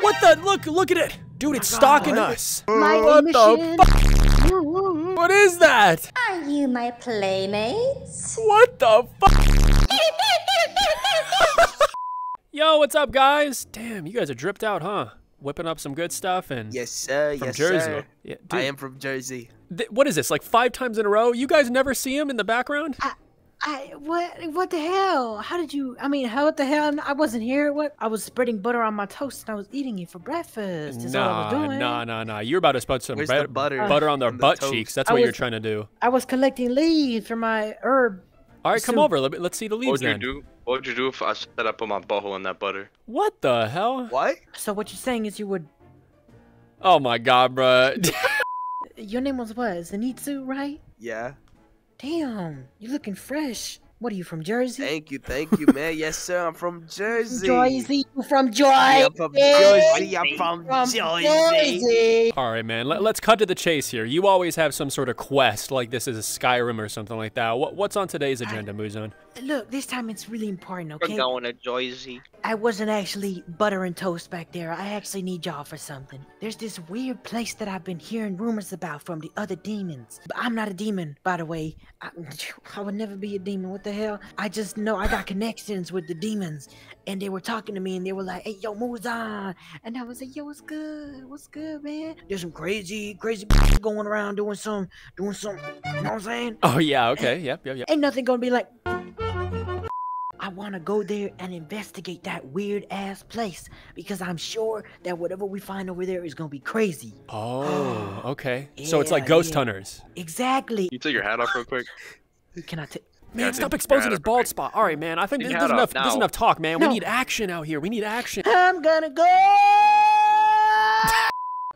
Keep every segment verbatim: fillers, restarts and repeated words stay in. What the? Look, look at it. Dude, it's stalking God. us. My what mission. the fuck? What is that? Are you my playmates? What the fuck? Yo, what's up, guys? Damn, you guys are dripped out, huh? Whipping up some good stuff and... Yes, sir. From yes, Jersey. Sir. Yeah, I am from Jersey. Th what is this, like five times in a row? You guys never see him in the background? I I, what, what the hell? How did you, I mean, how, what the hell? I wasn't here. What? I was spreading butter on my toast and I was eating it for breakfast. That's nah, all I was doing. Nah, nah, nah. You're about to spread some butter, butter on their the butt toast. cheeks. That's I what was, you're trying to do. I was collecting leaves for my herb. All right, soup. come over. Let, let's see the leaves then. What'd you do? What'd you do if I said I put my butthole in that butter? What the hell? What? So what you're saying is you would... Oh my God, bruh. Your name was what? Zenitsu, right? Yeah. Damn, you're looking fresh. What are you, from Jersey? Thank you, thank you, man. Yes, sir, I'm from Jersey. Jersey, you from Jersey? I'm from Jersey, I'm from, from Jersey. Jersey. All right, man, let, let's cut to the chase here. You always have some sort of quest, like this is a Skyrim or something like that. What, what's on today's agenda, I, Muzan? Look, this time it's really important, okay? We're going to Jersey. I wasn't actually butter and toast back there. I actually need y'all for something. There's this weird place that I've been hearing rumors about from the other demons. But I'm not a demon, by the way. I, I would never be a demon. What the hell? I just know I got connections with the demons, and they were talking to me, and they were like, "Hey, yo, Muzan," and I was like, "Yo, what's good? What's good, man?" There's some crazy, crazy going around doing some, doing some. You know what I'm saying? Oh yeah, okay, yep, yep, yep. Ain't nothing gonna be like. I want to go there and investigate that weird ass place because I'm sure that whatever we find over there is gonna be crazy. Oh, okay. Yeah, so it's like ghost yeah. hunters. Exactly. You take your hat off real quick. Can I take? Man, yeah, stop exposing his bald spot. All right, man. I think this, this, is enough, this is enough talk, man. No. We need action out here. We need action. I'm gonna go.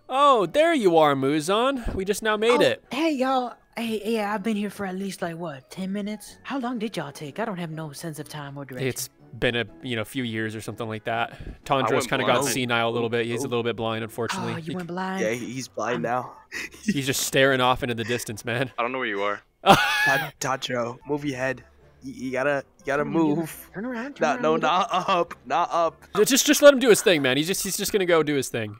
Oh, there you are, Muzan. We just now made oh, it. Hey, y'all. Hey, yeah, I've been here for at least, like, what, ten minutes? How long did y'all take? I don't have no sense of time or direction. It's been a, you know, few years or something like that. Tanjiro's kind of got senile a little bit. He's a little bit blind, unfortunately. Oh, you went blind? Yeah, he's blind I'm... now. He's just staring off into the distance, man. I don't know where you are. Tanjiro, move your head. You, you gotta, you gotta turn move. You, turn around, turn nah, around. No, not up, not up. Just, just let him do his thing, man. He's just, he's just gonna go do his thing.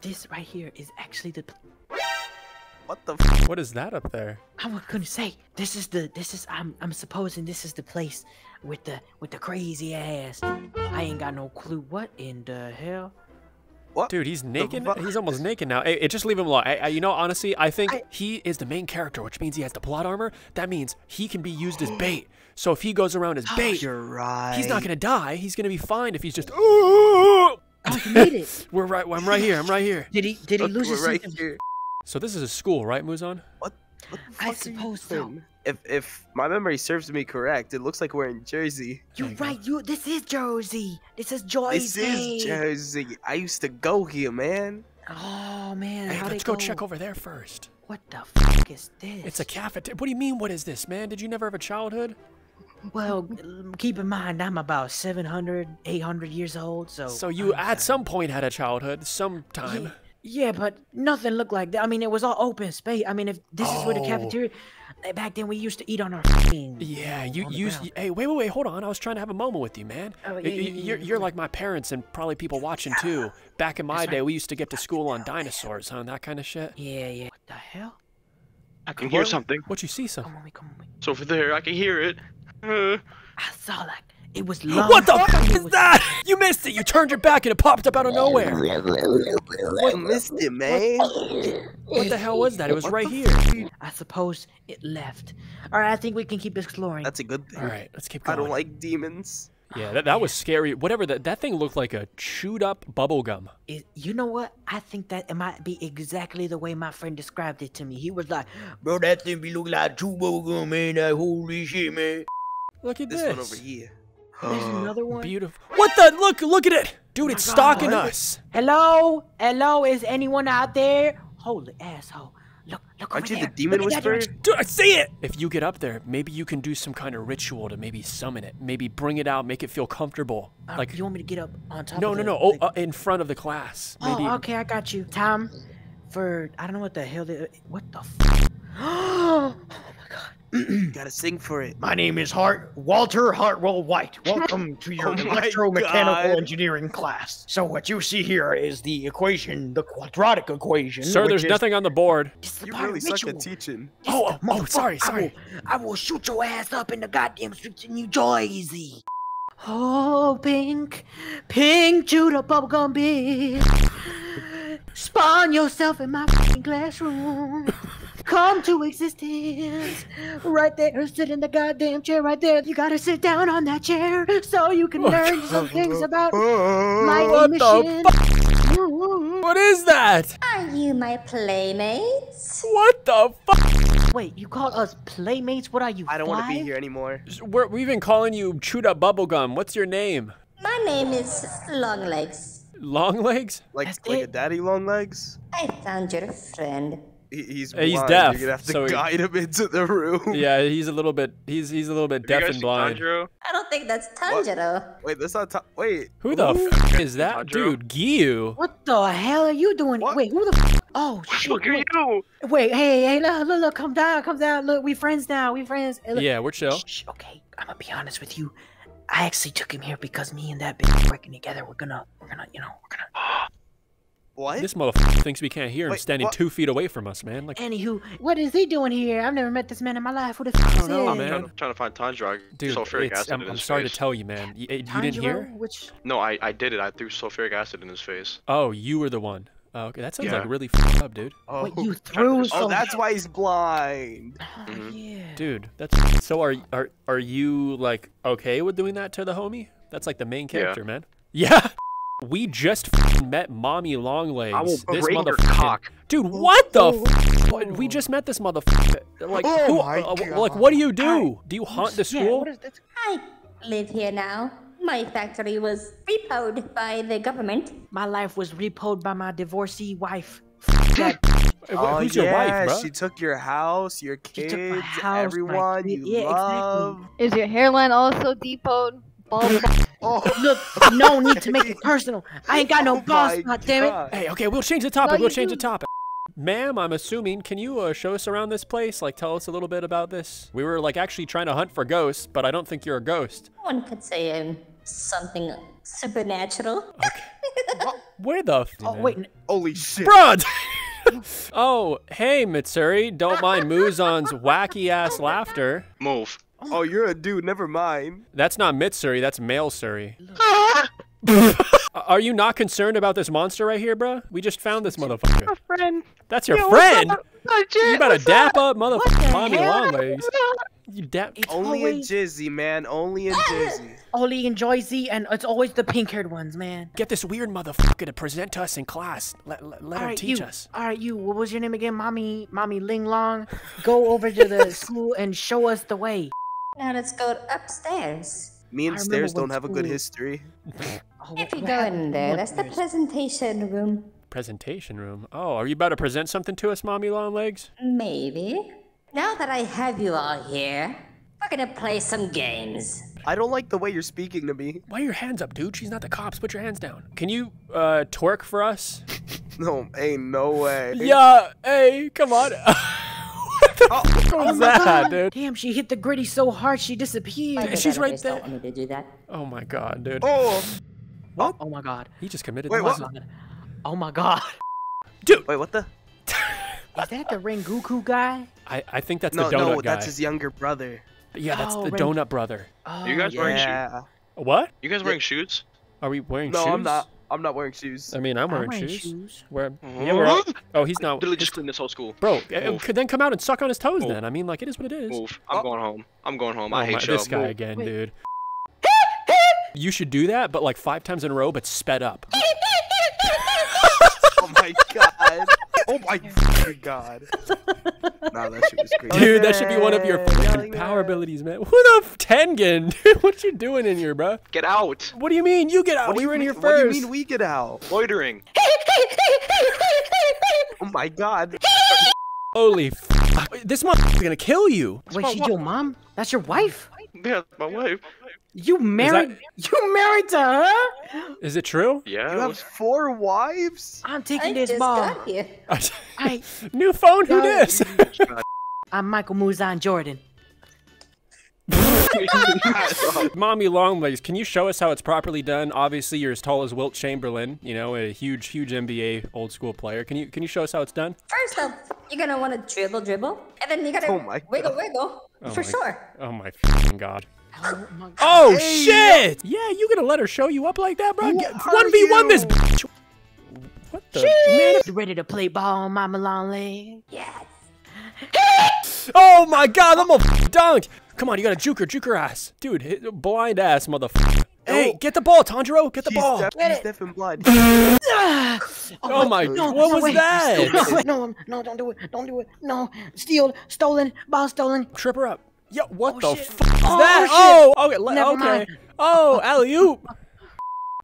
This right here is actually the... What the f What is that up there? I was gonna say, this is the, this is, I'm, I'm supposing this is the place with the, with the crazy ass. I ain't got no clue what in the hell. What? Dude, he's naked. He's almost naked now. Hey, just leave him alone. I, I, you know, honestly, I think I, he is the main character, which means he has the plot armor. That means he can be used as bait. So if he goes around as bait, you're right. He's not gonna die. He's gonna be fine if he's just. Oh, you made it. We're right. I'm right here. I'm right here. Did he? Did he Look, lose his right here? So this is a school, right, Muzan? What? what the I suppose so. If if my memory serves me correct, it looks like we're in Jersey. You're oh right. God. You. This is Jersey. This is Jersey. This is Jersey. I used to go here, man. Oh man. Hey, How'd let's go, go check over there first. What the fuck is this? It's a cafeteria. What do you mean? What is this, man? Did you never have a childhood? Well, keep in mind, I'm about seven hundred, eight hundred years old, so. So you, I'm at sorry. some point, had a childhood, sometime. Yeah. Yeah, but nothing looked like that. I mean, it was all open space. I mean, if this oh. is where the cafeteria... Back then, we used to eat on our f***ing... Yeah, you used... Hey, wait, wait, wait, hold on. I was trying to have a moment with you, man. Oh, yeah, you're, yeah, yeah, you're, yeah. you're like my parents and probably people watching, too. Back in my That's day, right. we used to get to school on dinosaurs, huh? That kind of shit. Yeah, yeah. What the hell? I can what? hear something. What you see, son? Come on, me, come on, me. It's over there. I can hear it. Uh. I saw, like... It was long. What the fuck is that? You missed it. You turned your back and it popped up out of nowhere. What missed it, man? What the hell was that? It was right here. I suppose it left. All right, I think we can keep exploring. That's a good thing. All right, let's keep going. I don't like demons. Yeah, that, that was scary. Whatever, that, that thing looked like a chewed up bubble gum. It, you know what? I think that it might be exactly the way my friend described it to me. He was like, bro, that thing be looking like chewed bubble gum, man. Like, holy shit, man. Look at this. This one over here. There's another one. Beautiful. What the? Look, look at it. Dude, oh it's God, stalking what? us. Hello? Hello? Is anyone out there? Holy asshole. Look, look Aren't over you there. the demon whisperer? Dude, I see it. If you get up there, maybe you can do some kind of ritual to maybe summon it. Maybe bring it out, make it feel comfortable. Uh, like You want me to get up on top no, of No, no, no. Like, oh, uh, in front of the class. Oh, maybe. okay. I got you. Time for, I don't know what the hell. They, what the f? Oh, my God. Gotta sing for it. My name is Hart Walter Hartwell White. Welcome to your oh electromechanical engineering class. So what you see here is the equation, the quadratic equation. Sir, there's is, nothing on the board. The you really suck at teaching. Oh, oh, sorry, sorry. I will, I will shoot your ass up in the goddamn streets in New Jersey. Oh, pink, pink, chew the bubblegum bitch. Spawn yourself in my fucking classroom. Come to existence. Right there, sit in the goddamn chair right there. You gotta sit down on that chair so you can learn some things about my what mission. The what is that? Are you my playmates? What the fuck? Wait, you call us playmates? What are you, I don't want to be here anymore. We're, we've been calling you chewed up bubblegum. What's your name? My name is Longlegs. Longlegs? Like, like a daddy Longlegs? I found your friend. He's blind. He's deaf. You're gonna have to so guide he, him into the room. Yeah, he's a little bit. He's he's a little bit deaf and blind. Tanjiro? I don't think that's Tanjiro. What? Wait, that's not. Ta wait, who the who? F is that, Tanjiro? Dude? Giyu. What the hell are you doing? What? Wait, who the? F oh shit! Look at you. Wait, hey, hey, look, look, look, come down, come down. Look, we friends now. We friends. Hey, yeah, we're chill. Shh, okay, I'm gonna be honest with you. I actually took him here because me and that bitch are working together. We're gonna, we're gonna, you know, we're gonna. What? This motherfucker thinks we can't hear him. Wait, standing what? two feet away from us, man. Like, anywho, what is he doing here? I've never met this man in my life. What the fuck is this? I'm trying, trying to find Tanjiro. Dude, sulfuric acid I'm, in I'm his sorry face. to tell you, man. You, you Tanjiro, didn't hear? Which... No, I, I did it. I threw sulfuric acid in his face. Oh, you were the one. Oh, okay, that sounds yeah. like really fucked up, dude. Oh, wait, you threw some... Oh, that's why he's blind. Oh, mm-hmm. yeah. Dude, that's... So are, are, are you, like, okay with doing that to the homie? That's, like, the main character, yeah. man. Yeah. We just met Mommy Longlegs. I will this motherfucker. Cock. Dude, what the? Oh, f oh. We just met this motherfucker. Like, oh who, uh, like, what do you do? I, do you haunt the school? Yeah, I live here now. My factory was repoed by the government. My life was repoed by my divorcee wife. That oh, who's yeah, your wife, bro? She took your house, your kids, she took my house, everyone my kid. you yeah, love. Exactly. Is your hairline also depoed? Oh. Look, no need to make it personal. I ain't got no oh boss, goddammit. Hey, okay, we'll change the topic. No, we'll change do. the topic. Ma'am, I'm assuming, can you uh, show us around this place? Like, tell us a little bit about this. We were, like, actually trying to hunt for ghosts, but I don't think you're a ghost. One could say um, something supernatural. Okay. Where the f Oh, man? Wait. Holy shit. Bruh! Oh, hey, Mitsuri. Don't mind Muzan's wacky-ass laughter. Move. Oh, you're a dude, never mind. That's not Mitsuri, that's male Suri. Are you not concerned about this monster right here, bruh? We just found this motherfucker. That's your friend. That's your Yo, friend? You better dap up, motherfucker, Mommy Longlegs. You dap- it's Only always... in Jizzy, man, only in Jizzy. Only in Joyzy, and it's always the pink-haired ones, man. Get this weird motherfucker to present to us in class. Let, let, let her right, teach you. us. All right, you, what was your name again? Mommy, Mommy Ling Long. Go over to the school and show us the way. Now let's go upstairs. Me and stairs don't have a good history. If you go in there, that's the presentation room. Presentation room? Oh, are you about to present something to us, Mommy Longlegs? Maybe. Now that I have you all here, we're gonna play some games. I don't like the way you're speaking to me. Why are your hands up, dude? She's not the cops. Put your hands down. Can you, uh, twerk for us? No, ain't no way. Yeah, hey, come on. Oh, oh my God. Dude. Damn, she hit the gritty so hard she disappeared. She's right there. Don't want me to do that. Oh my God, dude. Oh, what? Oh my God. He just committed. Wait, what? Oh my God, dude. Wait, what the? Is that the Rengoku guy? I I think that's no, the donut no, guy. No, that's his younger brother. Yeah, that's oh, the Ren donut brother. Oh, you guys yeah. wearing shoes? What? You guys wearing yeah. shoes? Are we wearing no, shoes? No, I'm not. I'm not wearing shoes. I mean, I'm wearing, I'm wearing shoes. shoes. Where? Yeah, we're all, oh, he's not. I literally just cleaned this whole school. Bro, could then come out and suck on his toes. Move. Then I mean, like, it is what it is. Move. I'm oh. going home. I'm going home. Oh, I hate my, this guy Move. again, Wait. dude. You should do that, but like five times in a row, but sped up. Oh my God. Oh my God. Nah, that shit was crazy. Dude, that should be one of your fucking power abilities, man. Who the f Tengen? Dude, what you doing in here, bro? Get out. What do you mean you get out? We were in here first. What do you mean we get out? Loitering. Oh my God. Holy f. This motherfucker's gonna kill you. Wait, she's your mom? That's your wife? Yeah, my wife. You married? That... You married to her? Is it true? Yeah. You have four wives? I'm taking I this mom. I... New phone? Who this? I'm Michael Muzan Jordan. Mommy Longlegs, can you show us how it's properly done? Obviously, you're as tall as Wilt Chamberlain, you know, a huge, huge N B A old school player. Can you can you show us how it's done? First up, you're gonna want to dribble, dribble, and then you gotta oh my wiggle, wiggle, oh for my, sure. Oh my god. Oh, my oh hey. Shit! Yeah, you gonna let her show you up like that, bro? one v one this bitch! What the? Man, you ready to play ball, Mama Longlegs? Yes. Oh my god, I'm a dunked! Come on, you gotta juke her, juke her ass. Dude, blind ass, motherfucker. Oh. Hey, get the ball, Tanjiro, get the she's ball. Deaf, get she's deaf and blind. oh, oh my, no, what no was way. that? No, wait, no, no, don't do it, don't do it. No, steal, stolen, ball stolen. Trip her up. Yo, what oh, the shit. f is oh, that? Shit. Oh, okay, Never okay. Mind. Oh, alley-oop.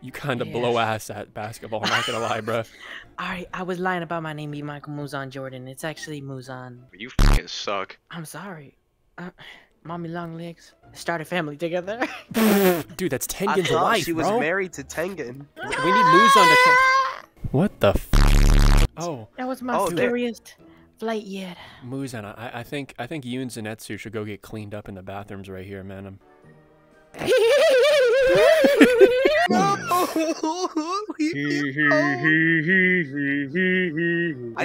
You kind of yeah. blow ass at basketball, I'm not gonna lie, bruh. Alright, I was lying about my name being Michael Muzan Jordan. It's actually Muzan. You fucking suck. I'm sorry. Uh, Mommy Longlegs start a family together. Dude, that's Tengen's I wife, she was bro. married to Tengen. We need Muzan to come. What the f? Oh. That was my oh, scariest flight yet. Muzan, I, I think I think you and Zenitsu should go get cleaned up in the bathrooms right here, man. I'm... I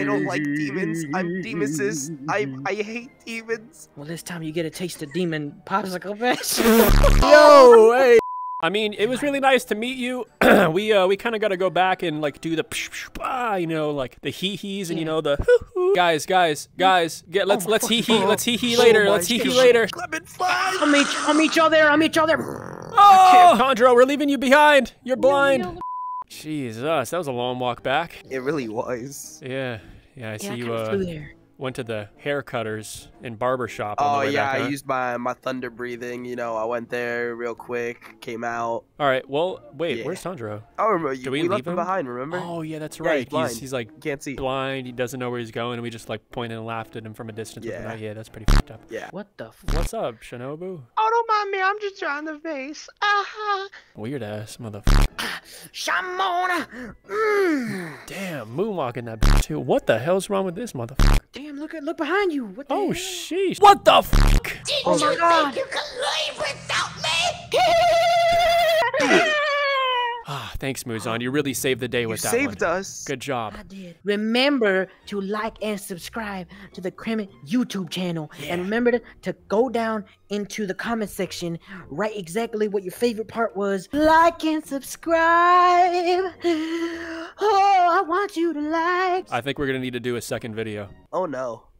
don't like demons. I'm demonicist. I I hate demons. Well, this time you get a taste of demon popsicle, bitch. Yo, hey. I mean, it was really nice to meet you. we uh, we kind of got to go back and like do the psh, psh, bah, you know, like the hee hees and you know the hoo hoo. Guys, guys, guys, get let's oh let's hee hee, let's hee hee later, oh let's hee hee later. Clement flies. I'll meet I'll meet y'all there. I'll meet y'all there. Oh, Tanjiro, we're leaving you behind. You're blind. Jesus, that was a long walk back. It really was. Yeah, yeah. I see yeah, you uh, went to the hair cutters and barber shop. Oh on the way yeah, back, huh? I used my my thunder breathing. You know, I went there real quick, came out. All right. Well, wait. Yeah. Where's Tanjiro? Oh, remember you, we, we left him behind. Remember? Oh yeah, that's right. Yeah, he's, he's, he's like can't see. Blind. He doesn't know where he's going. And we just like pointed and laughed at him from a distance. Yeah. Yeah, that's pretty fucked up. Yeah. What the? F What's up, Shinobu? Oh, don't mind me. I'm just drawing the face. Uh huh. Weird ass motherfucker. Shamona. Mm. Damn, moonwalking that bitch too. What the hell's wrong with this motherfucker? Damn, look at look behind you. What the oh, sheesh. What the fuck? Did oh you my God. think you could leave without me? Ah, thanks, Muzan. You really saved the day with you that one. You saved us. Good job. I did. Remember to like and subscribe to the Kremit YouTube channel. Yeah. And remember to, to go down into the comment section, write exactly what your favorite part was. Like and subscribe. Oh, I want you to like. I think we're going to need to do a second video. Oh, no.